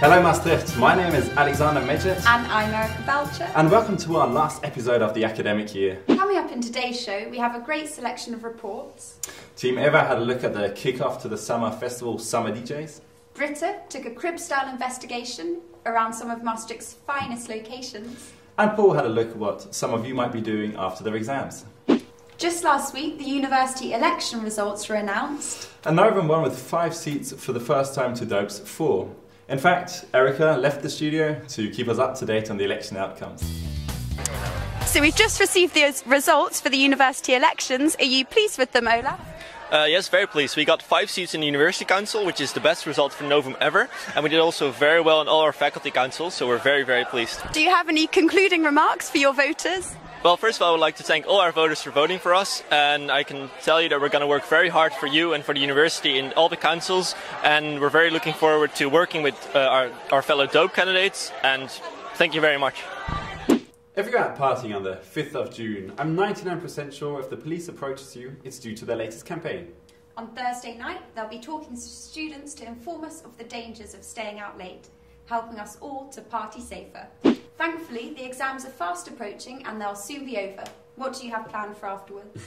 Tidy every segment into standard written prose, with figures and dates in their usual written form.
Hello Maastricht, my name is Alexander Medjes and I'm Erica Belcher and welcome to our last episode of the academic year. Coming up in today's show we have a great selection of reports. Team Eva had a look at the kick-off to the summer festival Summer DJs. Britta took a crib-style investigation around some of Maastricht's finest locations. And Paul had a look at what some of you might be doing after their exams. Just last week, the university election results were announced. And Nivan won with 5 seats for the first time to DOPE's 4. In fact, Erica left the studio to keep us up to date on the election outcomes. So we've just received the results for the university elections. Are you pleased with them, Olaf? Yes, very pleased. We got 5 seats in the university council, which is the best result for Novum ever. And we did also very well in all our faculty councils, so we're very, very pleased. Do you have any concluding remarks for your voters? Well, first of all, I would like to thank all our voters for voting for us, and I can tell you that we're going to work very hard for you and for the university in all the councils, and we're very looking forward to working with our fellow DOPE candidates, and thank you very much. If you're out partying on the 5th of June, I'm 99% sure if the police approaches you, it's due to their latest campaign. On Thursday night, they'll be talking to students to inform us of the dangers of staying out late, helping us all to party safer. Thankfully, the exams are fast approaching and they'll soon be over. What do you have planned for afterwards?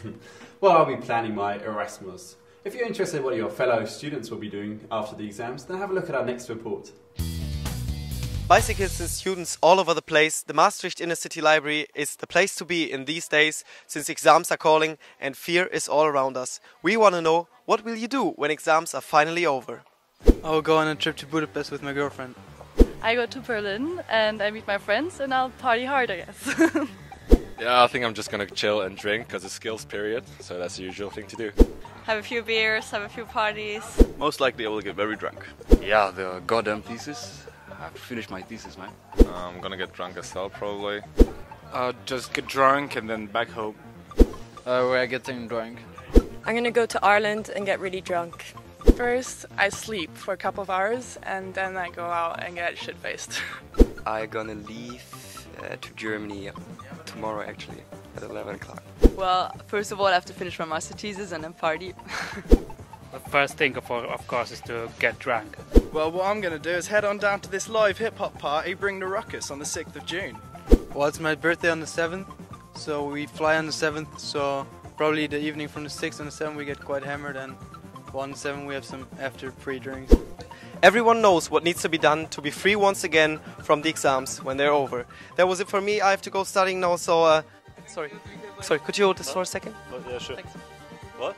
Well, I'll be planning my Erasmus. If you're interested in what your fellow students will be doing after the exams, then have a look at our next report. Bicycles and students all over the place, the Maastricht Inner City Library is the place to be in these days, since exams are calling and fear is all around us. We want to know, what will you do when exams are finally over? I will go on a trip to Budapest with my girlfriend. I go to Berlin and I meet my friends and I'll party hard, I guess. Yeah, I think I'm just gonna chill and drink because it's skills period, so that's the usual thing to do. Have a few beers, have a few parties. Most likely I will get very drunk. Yeah, the goddamn thesis. I have to finish my thesis, man. I'm gonna get drunk as hell, probably. I'll just get drunk and then back home. Where I get them drunk. I'm gonna go to Ireland and get really drunk. First, I sleep for a couple of hours and then I go out and get shit-faced. I'm gonna leave to Germany tomorrow, actually, at 11 o'clock. Well, first of all, I have to finish my master thesis and then party. The first thing, of course, is to get drunk. Well, what I'm gonna do is head on down to this live hip-hop party, bring the ruckus on the 6th of June. Well, it's my birthday on the 7th, so we fly on the 7th, so probably the evening from the 6th and the 7th we get quite hammered and 1-7 we have some after pre-drinks. Everyone knows what needs to be done to be free once again from the exams when they're over. That was it for me. I have to go studying now, so sorry, could you hold this for a second? Yeah, sure. Thanks. What?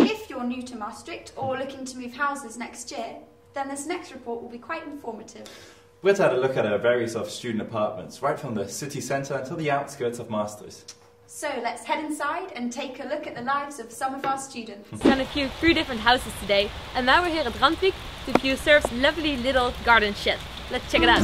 If you're new to Maastricht or looking to move houses next year, then this next report will be quite informative. We've had a look at our various of student apartments, right from the city centre until the outskirts of Maastricht. So let's head inside and take a look at the lives of some of our students. We've done a few 3 different houses today, and now we're here at Randwick to view Surf's lovely little garden shed. Let's check it out.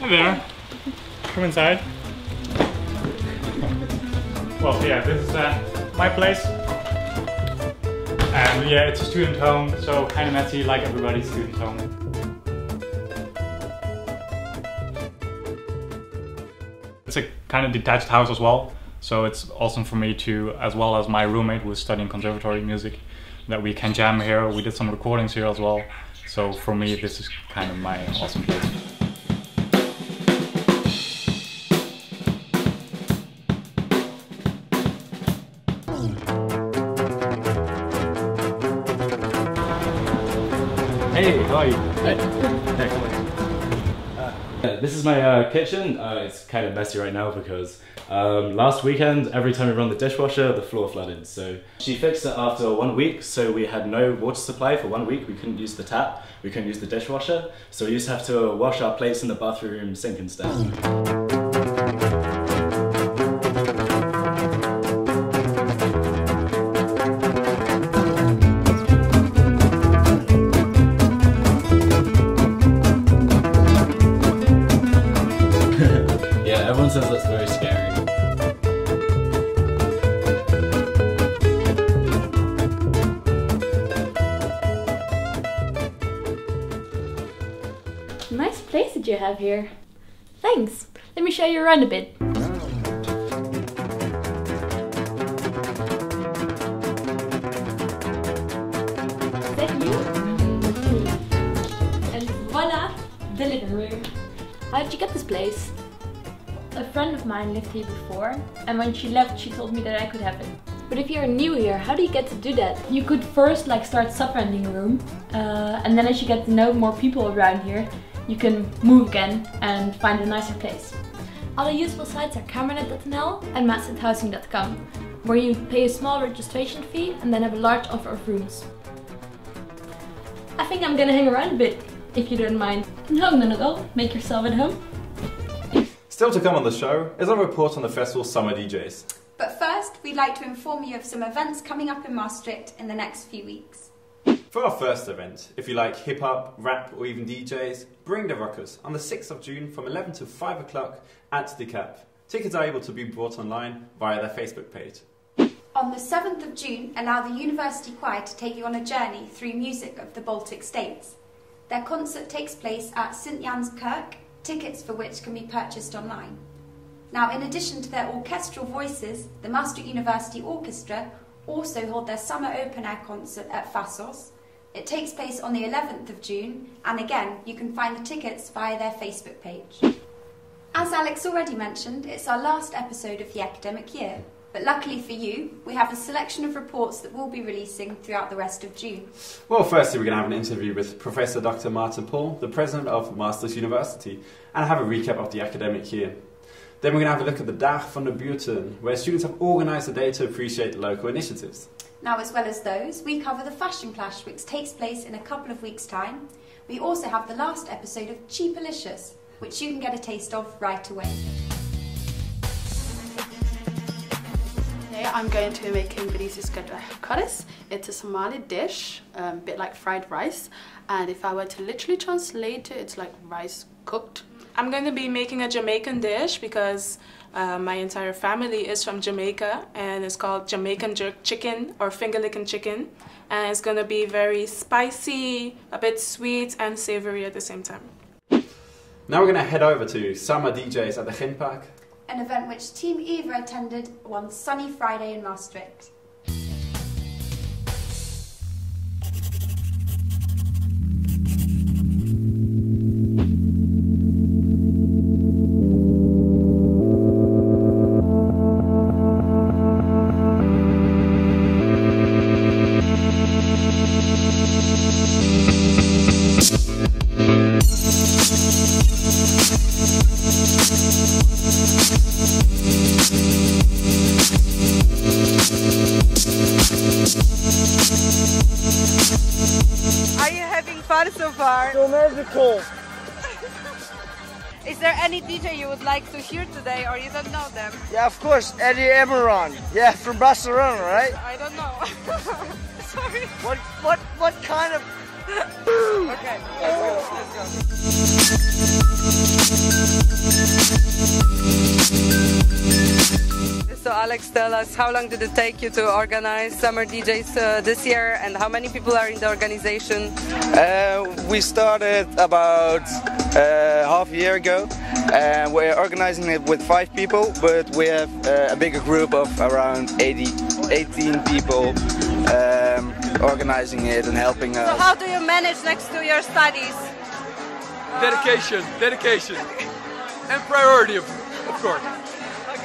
Hi there. Come inside. Well, yeah, this is my place. And yeah, it's a student home, so kind of messy, like everybody's student home. It's a kind of detached house as well, so it's awesome for me to, as well as my roommate who's studying conservatory music, that we can jam here. We did some recordings here as well, so for me this is kind of my awesome place. Hey, how are you? Hey. This is my kitchen. It's kind of messy right now because last weekend, every time we run the dishwasher, the floor flooded. So she fixed it after 1 week, so we had no water supply for 1 week. We couldn't use the tap, we couldn't use the dishwasher, so we just have to wash our plates in the bathroom sink instead. Nice place that you have here. Thanks. Let me show you around a bit. Is that you? And voila, the living room. How did you get this place? A friend of mine lived here before, and when she left she told me that I could have it. But if you're new here, how do you get to do that? You could first start subrenting a room, and then as you get to know more people around here, you can move again and find a nicer place. Other useful sites are kamernet.nl and masterhousing.com, where you pay a small registration fee and then have a large offer of rooms. I think I'm gonna hang around a bit, if you don't mind. No, I'm gonna go. Make yourself at home. Still to come on the show is a report on the festival's summer DJs. But first, we'd like to inform you of some events coming up in Maastricht in the next few weeks. For our first event, if you like hip-hop, rap or even DJs, bring the rockers on the 6th of June from 11 to 5 o'clock at Decap. Tickets are able to be bought online via their Facebook page. On the 7th of June, allow the University Choir to take you on a journey through music of the Baltic States. Their concert takes place at St. Jan's Kirk, tickets for which can be purchased online. Now, in addition to their orchestral voices, the Maastricht University Orchestra also hold their summer open-air concert at Fassos. It takes place on the 11th of June, and again, you can find the tickets via their Facebook page. As Alex already mentioned, it's our last episode of the academic year, but luckily for you, we have a selection of reports that we'll be releasing throughout the rest of June. Well, firstly, we're going to have an interview with Professor Dr. Martin Paul, the President of Maastricht University, and have a recap of the academic year. Then we're going to have a look at the Dach von der Buiten, where students have organised a day to appreciate local initiatives. Now, as well as those, we cover the Fashion Clash, which takes place in a couple of weeks' time. We also have the last episode of Cheap Alicious, which you can get a taste of right away. Today I'm going to be making Benizis Kedra Kadis. It's a Somali dish, a bit like fried rice. And if I were to literally translate it, it's like rice cooked. I'm going to be making a Jamaican dish because my entire family is from Jamaica, and it's called Jamaican jerk chicken or finger-licking chicken, and it's going to be very spicy, a bit sweet and savoury at the same time. Now we're going to head over to Summer DJs at the Finn Park, an event which Team Eva attended one sunny Friday in Maastricht. So magical! Is there any DJ you would like to hear today, or you don't know them? Yeah, of course, Eddie Emeron. Yeah, from Barcelona, right? I don't know. Sorry. What kind of... Okay, let's go. So Alex, tell us, how long did it take you to organize Summer DJs this year, and how many people are in the organization? We started about half a year ago, and we're organizing it with 5 people, but we have a bigger group of around 18 people organizing it and helping us. So how do you manage next to your studies? Dedication, and priority, of course.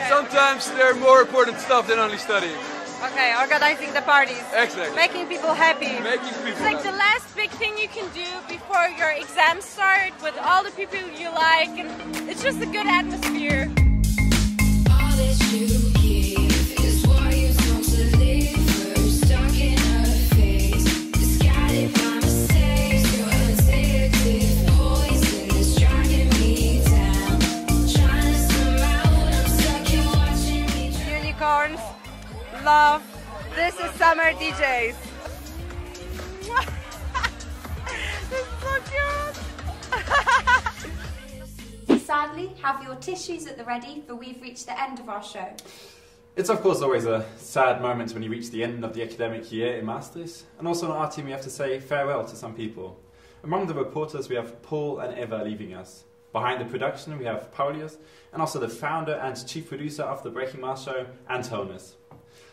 Sometimes there are more important stuff than only studying. Okay, organizing the parties. Exactly. Making people happy. Making people happy. It's like the last big thing you can do before your exams start with all the people you like, and it's just a good atmosphere. All that you give is what you want to live for. Stuck in a phase, disguided by mistakes. You're addictive, poison is dragging me down. Trying to somehow, I'm stuck here watching me drown. Unicorns. Love. This is Summer DJs. This is so cute. Sadly, have your tissues at the ready, for we've reached the end of our show. It's of course always a sad moment when you reach the end of the academic year in Maastricht, and also on our team we have to say farewell to some people. Among the reporters we have Paul and Eva leaving us. Behind the production, we have Paulius, and also the founder and chief producer of the Breaking Maas show, Antonis.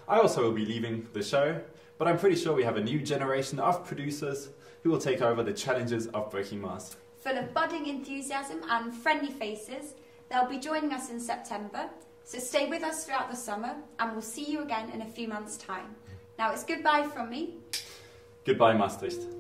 I also will be leaving the show, but I'm pretty sure we have a new generation of producers who will take over the challenges of Breaking Maas. Full of budding enthusiasm and friendly faces, they'll be joining us in September, so stay with us throughout the summer, and we'll see you again in a few months' time. Now it's goodbye from me. Goodbye, Maastricht.